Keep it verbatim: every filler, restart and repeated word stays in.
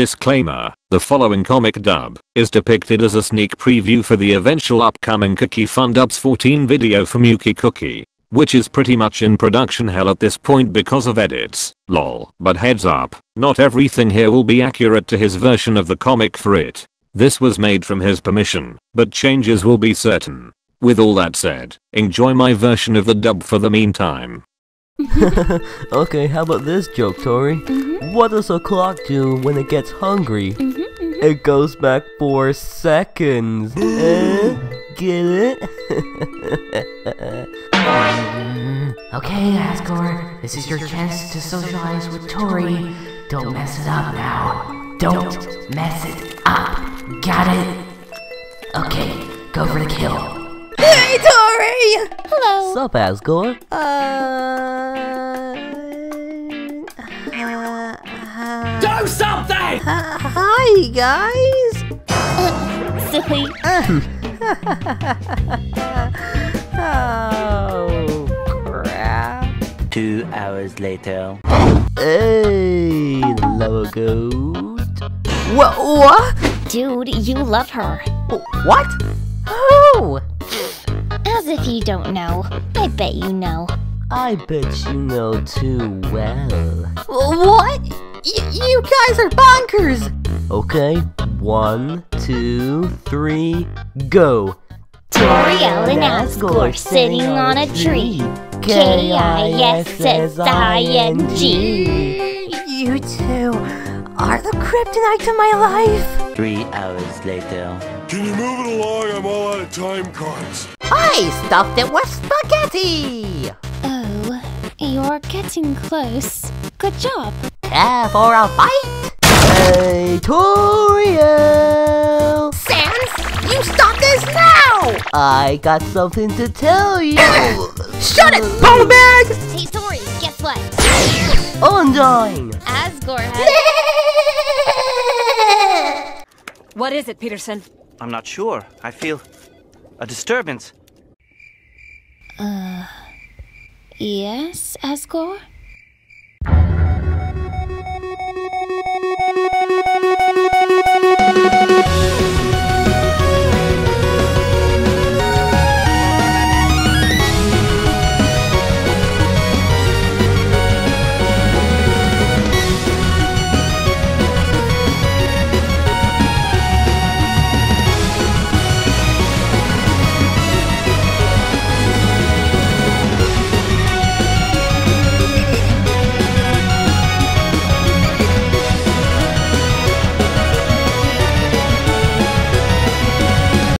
Disclaimer, the following comic dub is depicted as a sneak preview for the eventual upcoming Cookie Fun Dubs fourteen video from Yuki Cookie, which is pretty much in production hell at this point because of edits, lol. But heads up, not everything here will be accurate to his version of the comic for it. This was made from his permission, but changes will be certain. With all that said, enjoy my version of the dub for the meantime. Okay, how about this joke, Tori? Mm-hmm. What does a clock do when it gets hungry? Mm-hmm, mm-hmm. It goes back four seconds. uh, get it? Okay, Asgore, this is your chance to socialize with Tori. Don't mess it up now. Don't mess it up. Got it? Okay, go for the kill. Hey, Tori! Hello! What's up, Asgore? Uh, uh, uh... Do something! Uh, hi, guys! Uh, silly. Oh, crap. Two hours later. Hey, love goat. What? What? Dude, you love her. What? Who? As if you don't know. I bet you know. I bet you know too well. What? Y- you guys are bonkers! Okay, one, two, three, go! Toriel and Asgore sitting on a tree. K I S S I N G. You two are the kryptonite to my life! Three hours later. Can you move it along? I'm all out of time cards. I stuffed it with spaghetti! Oh, you're getting close. Good job. Care for a fight? Hey, Toriel! Sans, you stop this now! I got something to tell you! Shut it, bone bag! Hey, Tori, guess what? Undyne! Asgore has... What is it, Peterson? I'm not sure. I feel a disturbance. Uh, yes, Asgore?